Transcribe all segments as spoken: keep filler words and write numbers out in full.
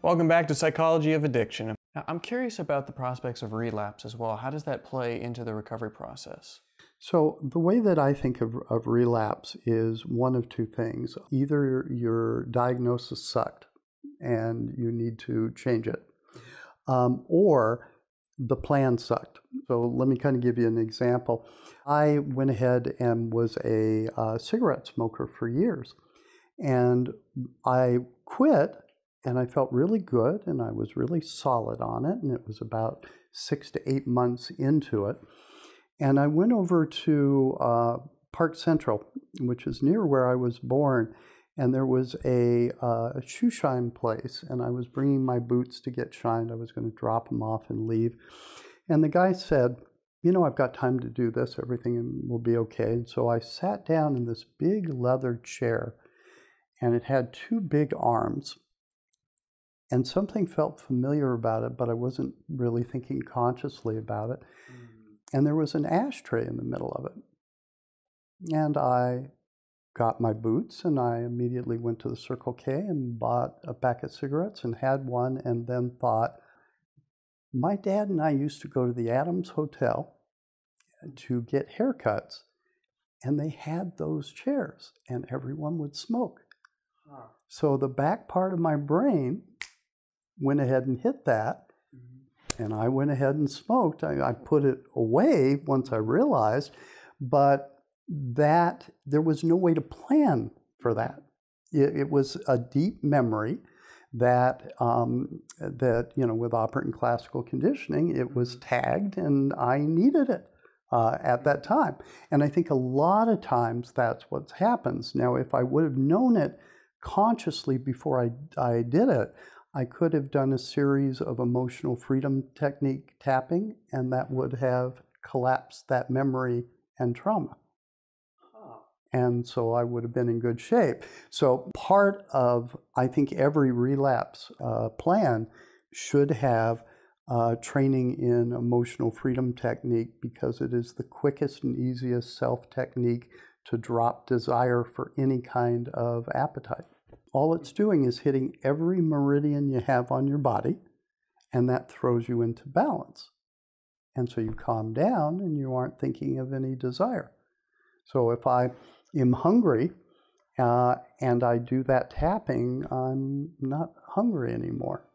Welcome back to Psychology of Addiction. Now, I'm curious about the prospects of relapse as well. How does that play into the recovery process? So the way that I think of, of relapse is one of two things. Either your diagnosis sucked and you need to change it, um, or the plan sucked. So let me kind of give you an example. I went ahead and was a uh, cigarette smoker for years, and I quit, and I felt really good, and I was really solid on it, and it was about six to eight months into it. And I went over to uh, Park Central, which is near where I was born, and there was a, uh, a shoe shine place, and I was bringing my boots to get shined. I was going to drop them off and leave. And the guy said, you know, I've got time to do this, everything will be okay. And so I sat down in this big leather chair, and it had two big arms. And something felt familiar about it, but I wasn't really thinking consciously about it. Mm. And there was an ashtray in the middle of it. And I got my boots, and I immediately went to the Circle K and bought a pack of cigarettes and had one, and then thought, my dad and I used to go to the Adams Hotel to get haircuts, and they had those chairs, and everyone would smoke. Wow. So the back part of my brain went ahead and hit that. And I went ahead and smoked. I, I put it away once I realized, but that there was no way to plan for that. It, it was a deep memory that, um, that, you know, with operant and classical conditioning, it was tagged, and I needed it uh, at that time. And I think a lot of times that's what happens. Now, if I would have known it consciously before I, I did it, I could have done a series of emotional freedom technique tapping, and that would have collapsed that memory and trauma. Huh. And so I would have been in good shape. So part of, I think, every relapse uh, plan should have uh, training in emotional freedom technique, because it is the quickest and easiest self technique to drop desire for any kind of appetite. All it's doing is hitting every meridian you have on your body, and that throws you into balance. And so you calm down, and you aren't thinking of any desire. So if I am hungry uh, and I do that tapping, I'm not hungry anymore.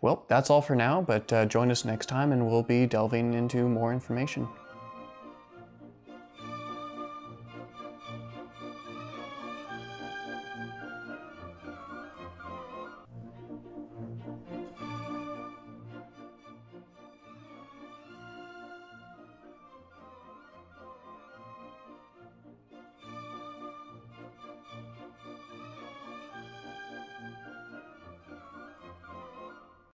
Well, that's all for now, but uh, join us next time, and we'll be delving into more information.